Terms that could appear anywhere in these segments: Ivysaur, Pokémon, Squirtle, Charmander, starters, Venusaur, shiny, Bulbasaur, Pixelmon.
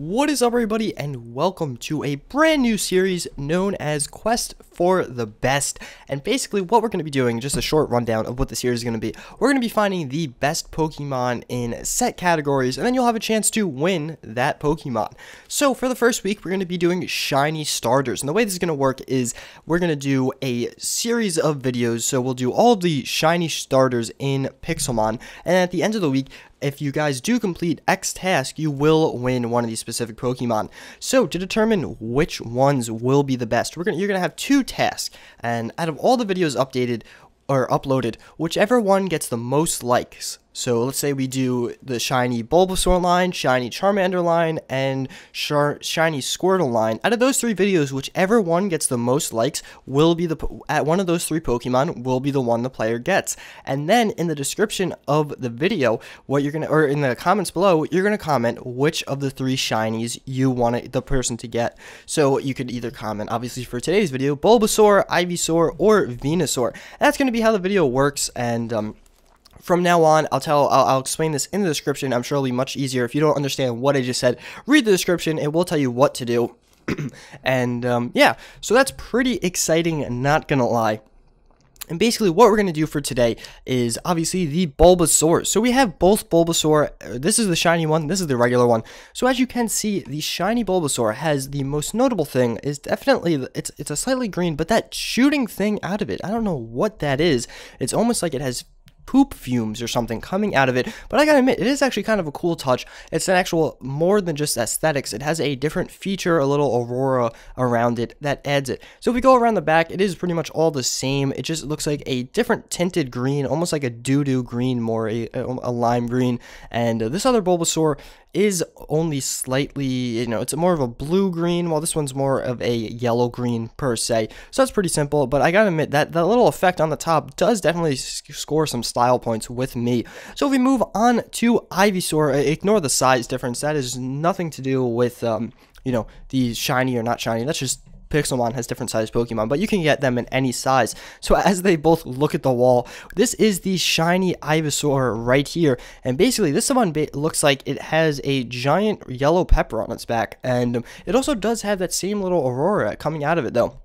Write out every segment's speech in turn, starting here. What is up, everybody, and welcome to a brand new series known as Quest for the Best. And basically what we're going to be doing, just a short rundown of what the series is going to be, we're going to be finding the best Pokemon in set categories, and then you'll have a chance to win that Pokemon. So for the first week, we're going to be doing shiny starters, and the way this is going to work is we're going to do a series of videos. So we'll do all of the shiny starters in Pixelmon, and at the end of the week, if you guys do complete X task, you will win one of these specific Pokemon. So to determine which ones will be the best, you're gonna have two tasks, and out of all the videos uploaded, whichever one gets the most likes. So let's say we do the shiny Bulbasaur line, shiny Charmander line, and shiny Squirtle line. Out of those three videos, whichever one gets the most likes will be one of those three Pokemon will be the one the player gets. And then in the description of the video, or in the comments below, you're gonna comment which of the three shinies you want the person to get. So you could either comment, obviously for today's video, Bulbasaur, Ivysaur, or Venusaur. That's gonna be how the video works, and from now on, I'll explain this in the description. I'm sure it'll be much easier. If you don't understand what I just said, read the description. It will tell you what to do. And yeah, so that's pretty exciting, not gonna lie. And basically what we're going to do for today is obviously the Bulbasaur. So we have both Bulbasaur. This is the shiny one. This is the regular one. So as you can see, the shiny Bulbasaur has the most notable thing is definitely, it's a slightly green, but that shooting thing out of it, I don't know what that is. It's almost like it has poop fumes or something coming out of it, but I gotta admit, it is actually kind of a cool touch. It's an actual, more than just aesthetics, it has a different feature, a little aurora around it that adds it. So if we go around the back, it is pretty much all the same. It just looks like a different tinted green, almost like a doo-doo green, more a lime green. And this other Bulbasaur is only slightly, you know, it's more of a blue green, while this one's more of a yellow green per se. So that's pretty simple, but I gotta admit that that little effect on the top does definitely score some style points with me. So if we move on to Ivysaur, ignore the size difference. That is nothing to do with you know, the shiny or not shiny. That's just Pixelmon has different sized Pokemon, but you can get them in any size. So as they both look at the wall, this is the shiny Ivysaur right here, and basically this one looks like it has a giant yellow pepper on its back, and it also does have that same little aurora coming out of it though.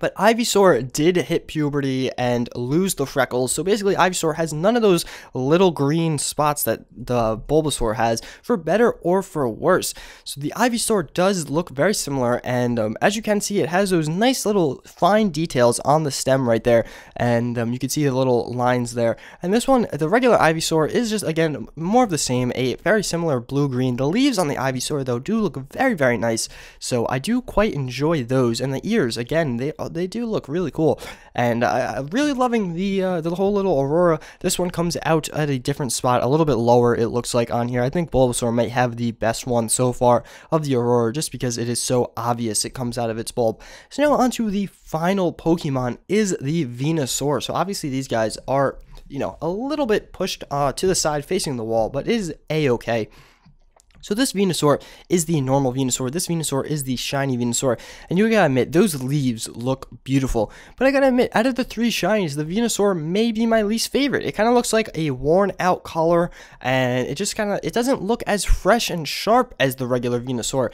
But Ivysaur did hit puberty and lose the freckles, so basically Ivysaur has none of those little green spots that the Bulbasaur has, for better or for worse. So the Ivysaur does look very similar, and as you can see, it has those nice little fine details on the stem right there, and you can see the little lines there. And this one, the regular Ivysaur, is just, again, more of the same, a very similar blue-green. The leaves on the Ivysaur, though, do look very, very nice, so I do quite enjoy those. And the ears, again, they do look really cool, and I'm really loving the whole little aurora. This one comes out at a different spot, a little bit lower, it looks like, on here. I think Bulbasaur might have the best one so far of the aurora, just because it is so obvious it comes out of its bulb. So now onto the final Pokemon, is the Venusaur. So obviously these guys are, you know, a little bit pushed to the side facing the wall, but it is a-okay. So this Venusaur is the normal Venusaur, this Venusaur is the shiny Venusaur, and you gotta admit, those leaves look beautiful. But I gotta admit, out of the three shinies, the Venusaur may be my least favorite. It kinda looks like a worn out collar, and it just kinda, it doesn't look as fresh and sharp as the regular Venusaur.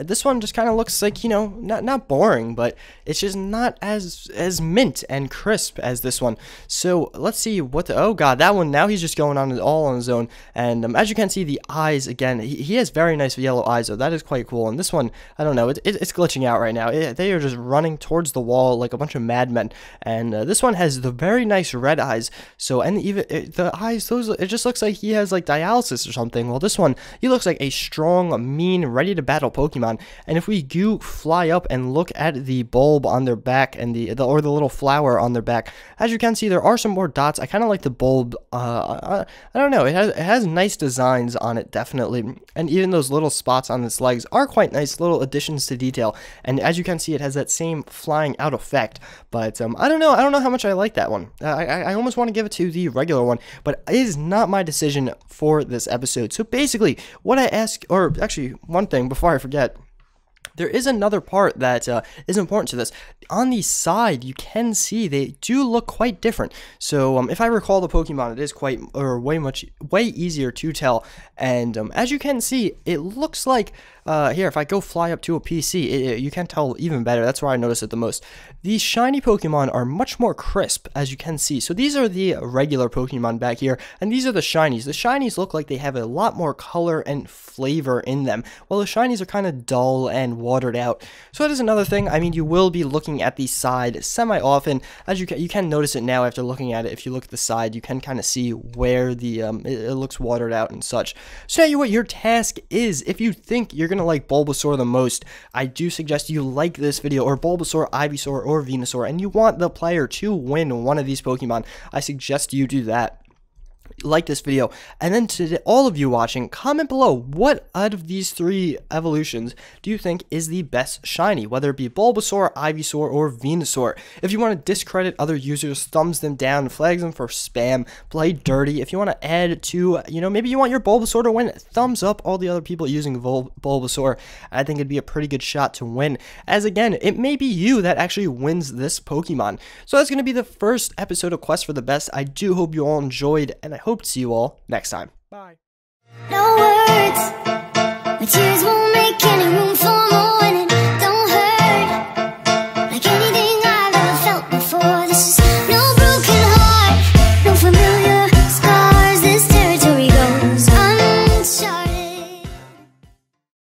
This one just kinda looks like, you know, not boring, but it's just not as mint and crisp as this one. So let's see what the, oh god, that one, now he's just going on all on his own. And as you can see, the eyes, again, he has very nice yellow eyes, though. That is quite cool. And this one, I don't know, it's glitching out right now. They are just running towards the wall like a bunch of madmen. And this one has the very nice red eyes. So, and even the eyes, those, it just looks like he has like dialysis or something. Well, this one, he looks like a strong, mean, ready to battle Pokemon. And if we do fly up and look at the bulb on their back and the little flower on their back, as you can see, there are some more dots. I kind of like the bulb. I don't know. It has nice designs on it, definitely. And even those little spots on its legs are quite nice little additions to detail. And as you can see, it has that same flying out effect. But I don't know how much I like that one. I almost want to give it to the regular one, but it is not my decision for this episode. So basically, what I ask, or actually one thing before I forget, There is another part that is important to this. On the side, you can see they do look quite different. So if I recall the Pokemon, it is quite or way easier to tell. And as you can see, it looks like here, if I go fly up to a PC, you can tell even better. That's where I notice it the most. These shiny Pokemon are much more crisp, as you can see. So these are the regular Pokemon back here, and these are the shinies. The shinies look like they have a lot more color and flavor in them, while the shinies are kind of dull and watered out. So that is another thing. I mean, you will be looking at the side semi-often. As you can notice it now after looking at it. If you look at the side, you can kind of see where the it looks watered out and such. So now what your task is, if you think you're gonna like Bulbasaur the most, I do suggest you like this video, or Bulbasaur, Ivysaur, or Venusaur, and you want the player to win one of these Pokemon, I suggest you do that. Like this video, and then to all of you watching, comment below what out of these three evolutions do you think is the best shiny, whether it be Bulbasaur, Ivysaur, or Venusaur. If you want to discredit other users, thumbs them down, flags them for spam, play dirty. If you want to add to, you know, maybe you want your Bulbasaur to win, thumbs up all the other people using Bulbasaur. I think it'd be a pretty good shot to win, as again, it may be you that actually wins this Pokemon. So that's going to be the first episode of Quest for the Best. I do hope you all enjoyed, and I hope to see you all next time. Bye. No words, my tears won't make any room.